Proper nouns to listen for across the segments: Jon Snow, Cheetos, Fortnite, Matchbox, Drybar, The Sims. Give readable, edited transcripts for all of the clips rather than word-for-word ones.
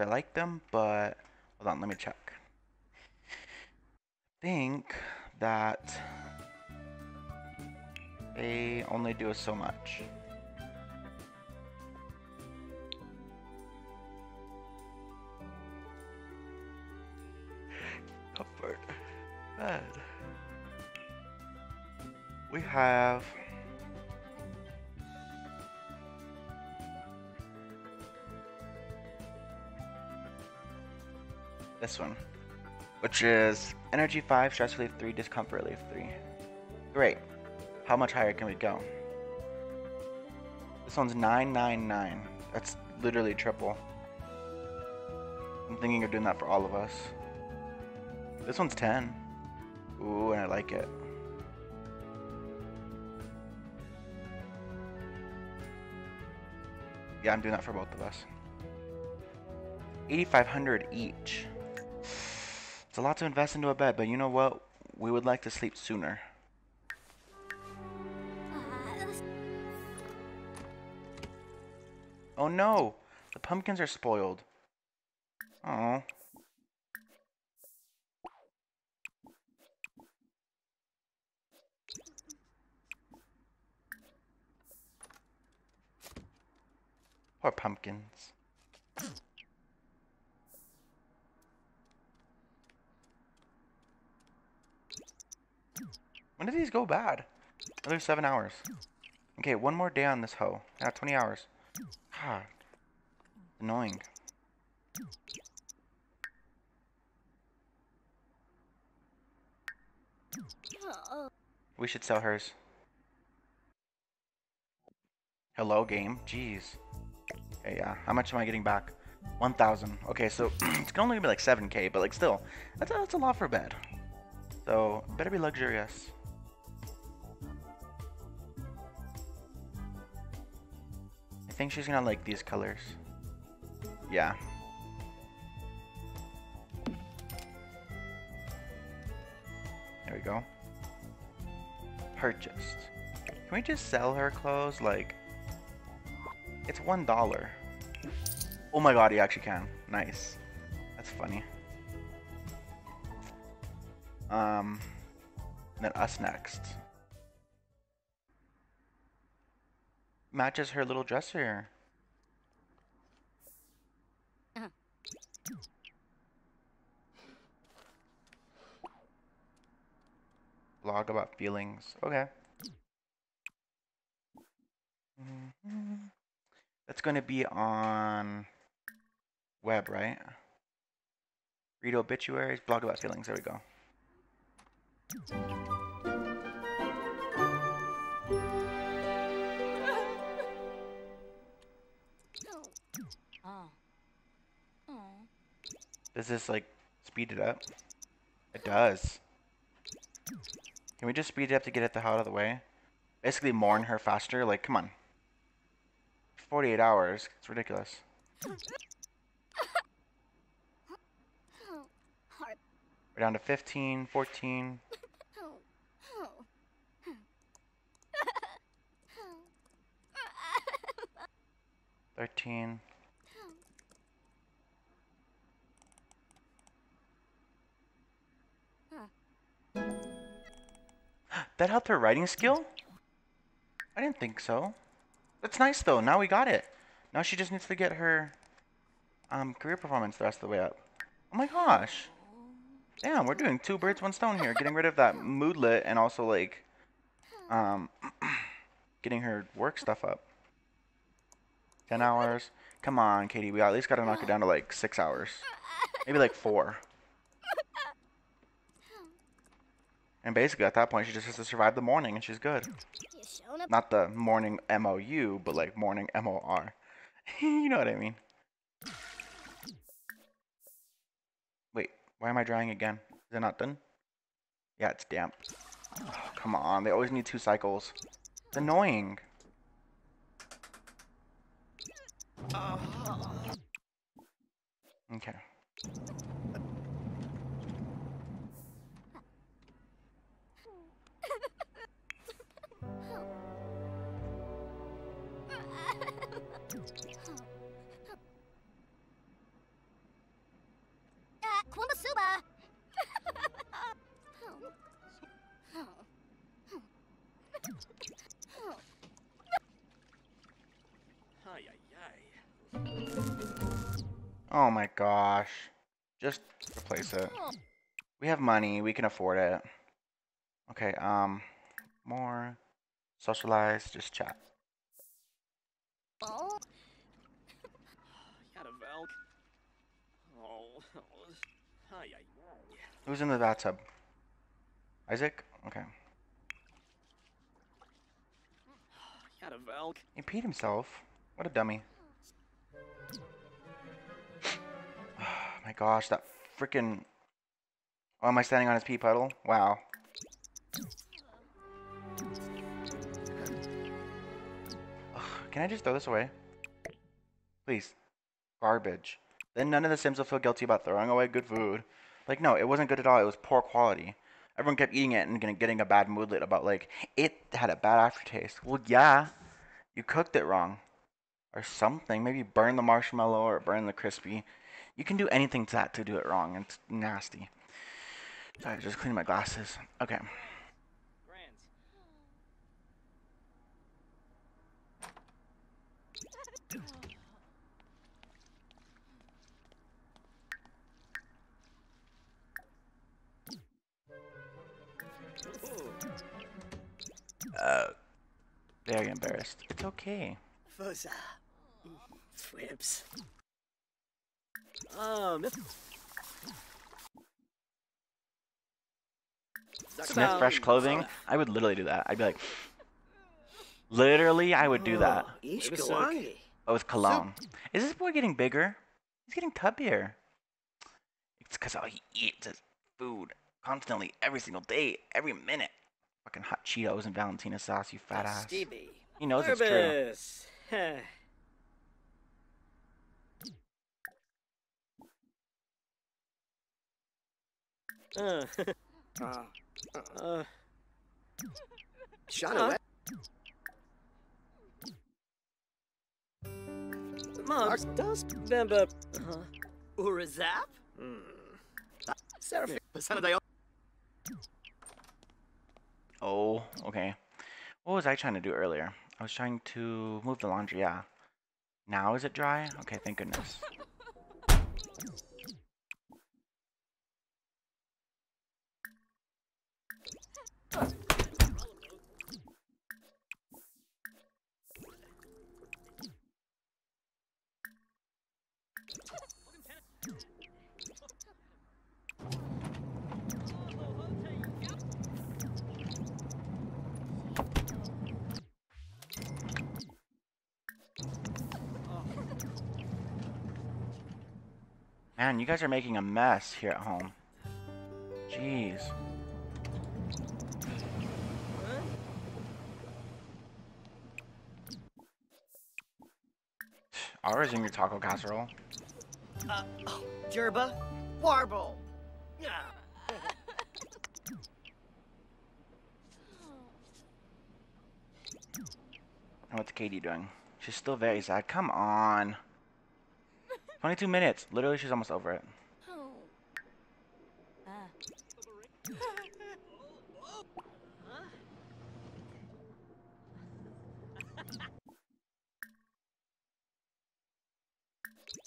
because I like them, but hold on, let me check. I think that they only do so much. Comfort. Bed. We have this one, which is energy 5, stress relief 3, discomfort relief 3. Great. How much higher can we go? This one's 999. That's literally triple. I'm thinking of doing that for all of us. This one's 10. Ooh, and I like it. Yeah, I'm doing that for both of us. 8,500 each. It's a lot to invest into a bed, but you know what? We would like to sleep sooner. Oh no! The pumpkins are spoiled. Oh. Poor pumpkins. When did these go bad? Another 7 hours. Okay, one more day on this hoe. Yeah, 20 hours. God. Annoying. We should sell hers. Hello, game. Jeez. Okay, yeah. How much am I getting back? 1,000. Okay, so it's gonna only be like 7K, but like still, that's a lot for a bed. So better be luxurious. I think she's gonna like these colors. Yeah. There we go. Purchased. Can we just sell her clothes? Like, it's $1. Oh my god, you actually can. Nice. That's funny. And then us next. Matches her little dresser. Blog about feelings. Okay. That's going to be on web, right? Read obituaries, blog about feelings. There we go. Does this like speed it up? It does. Can we just speed it up to get the hell out of the way? Basically mourn her faster, like come on. 48 hours, it's ridiculous. We're down to 15, 14. That helped her writing skill? I didn't think so. That's nice though, now we got it. Now she just needs to get her career performance the rest of the way up. Oh my gosh. Damn, we're doing two birds, one stone here. Getting rid of that moodlet and also like getting her work stuff up. 10 hours. Come on, Katie. We at least got to knock it down to like 6 hours. Maybe like 4. And basically at that point, she just has to survive the morning and she's good. Not the morning MOU, but like morning MOR. You know what I mean? Wait, why am I drying again? Is it not done? Yeah, it's damp. Oh, come on. They always need 2 cycles. It's annoying. Okay. Oh my gosh. Just replace it. We have money. We can afford it. Okay, more. Socialize. Just chat. Oh. Who's in the bathtub? Isaac? Okay. He peed himself. What a dummy. Oh my gosh, that freaking. Oh, am I standing on his pee puddle? Wow. Can I just throw this away? Please. Garbage. Then none of the Sims will feel guilty about throwing away good food. Like, no, it wasn't good at all. It was poor quality. Everyone kept eating it and getting a bad mood lit about, like, it had a bad aftertaste. Well, yeah, you cooked it wrong. Or something. Maybe burn the marshmallow or burn the crispy. You can do anything to that to do it wrong. It's nasty. Sorry, just cleaning my glasses. Okay. Very embarrassed. It's okay. Swips. Sniff fresh clothing? I would literally do that. I'd be like... Literally, I would do that. Oh, it's cologne. Is this boy getting bigger? He's getting tubbier. It's because all he eats is food. Constantly, every single day, every minute. Fucking hot Cheetos and Valentina sauce, you fat ass. Stevie. He knows it's true. Shut up. Mom does remember. Urazap? Seraphim. Oh, okay. What was I trying to do earlier? I was trying to move the laundry, yeah. Now is it dry? Okay, thank goodness. Man, you guys are making a mess here at home. Jeez. Ours in your taco casserole. Gerba, warble. What's Katie doing? She's still very sad. Come on. 22 minutes. Literally, she's almost over it.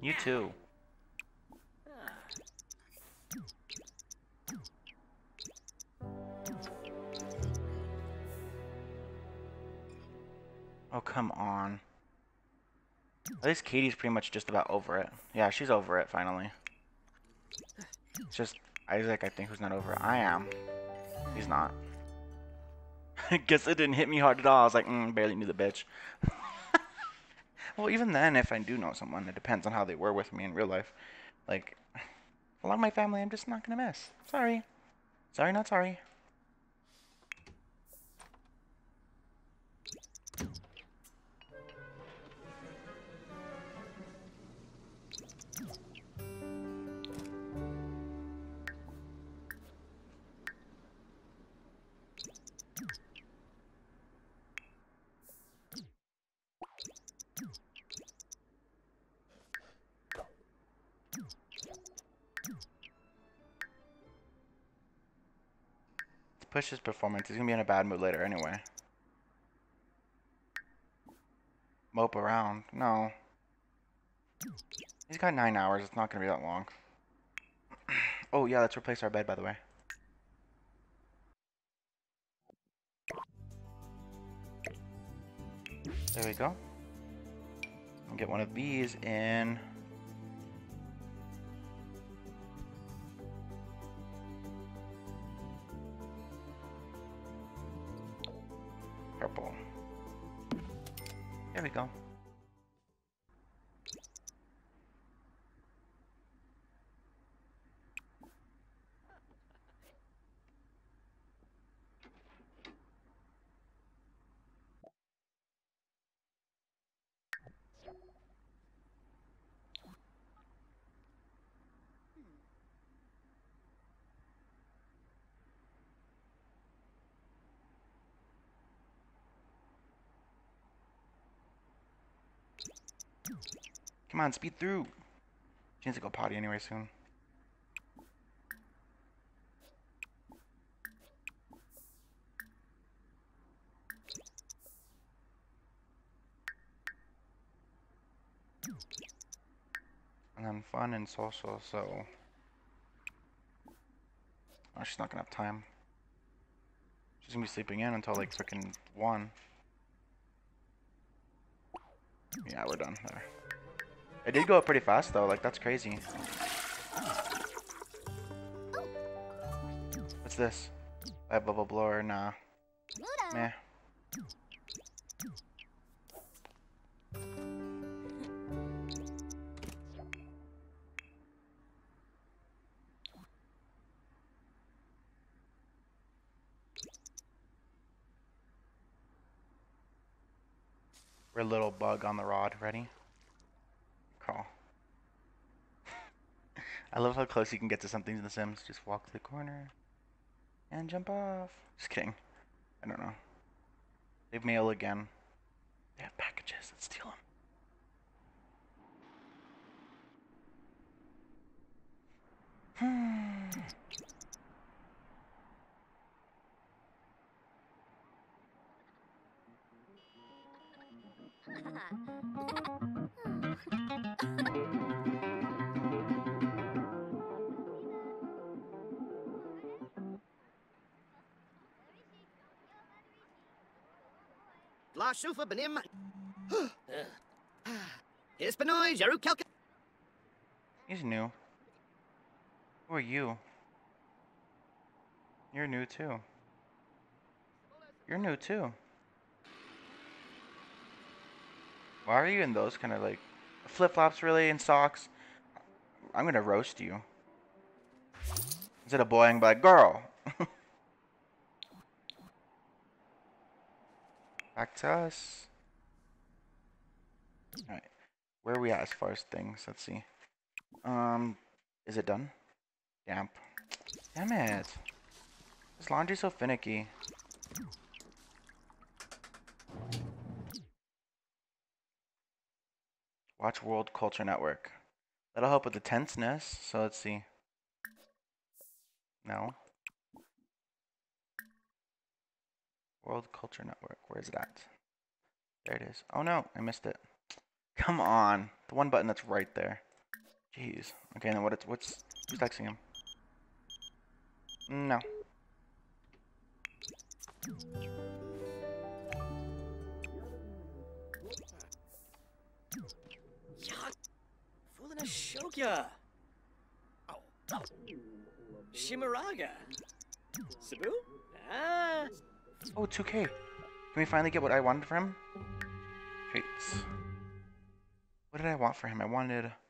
You too. Oh, come on. At least Katie's pretty much just about over it. Yeah, she's over it finally. It's just Isaac, I think, who's not over it. I am. He's not. I guess it didn't hit me hard at all. I was like, barely knew the bitch. Well, even then, if I do know someone, it depends on how they were with me in real life. Like, along my family, I'm just not gonna mess. Sorry. Sorry, not sorry. push his performance. He's gonna be in a bad mood later anyway. Mope around. No. He's got 9 hours. It's not gonna be that long. Oh yeah, let's replace our bed, by the way. There we go. I'll get one of these in. Purple. There we go. Come on, speed through. She needs to go potty anyway soon. And then fun and social, so... Oh, she's not gonna have time. She's gonna be sleeping in until like frickin' 1. Yeah, we're done there. It did go up pretty fast though, like that's crazy. What's this? Light bubble blower, nah. Meh. We're a little bug on the rod, ready? Crawl. I love how close you can get to something in The Sims. Just walk to the corner and jump off. Just kidding. I don't know. They've mail again. They have packages. Let's steal them. La Shufa Benim Hispanoy Jeru Kelka. He's new. Who are you? You're new too. You're new too. Why are you in those kind of like flip-flops really and socks? I'm gonna roast you. Instead of boy, I'm like, girl. Back to us. Alright. Where are we at as far as things? Let's see. Is it done? Damp. Damn it. This laundry's so finicky. Watch World Culture Network. That'll help with the tenseness. So let's see. No. World Culture Network. Where is it at? There it is. Oh no, I missed it. Come on. The one button that's right there. Jeez. Okay, now who's texting him? No. Ashoka, Shimuraga, Cebu. Oh, 2K. Can we finally get what I wanted for him? Traits. What did I want for him? I wanted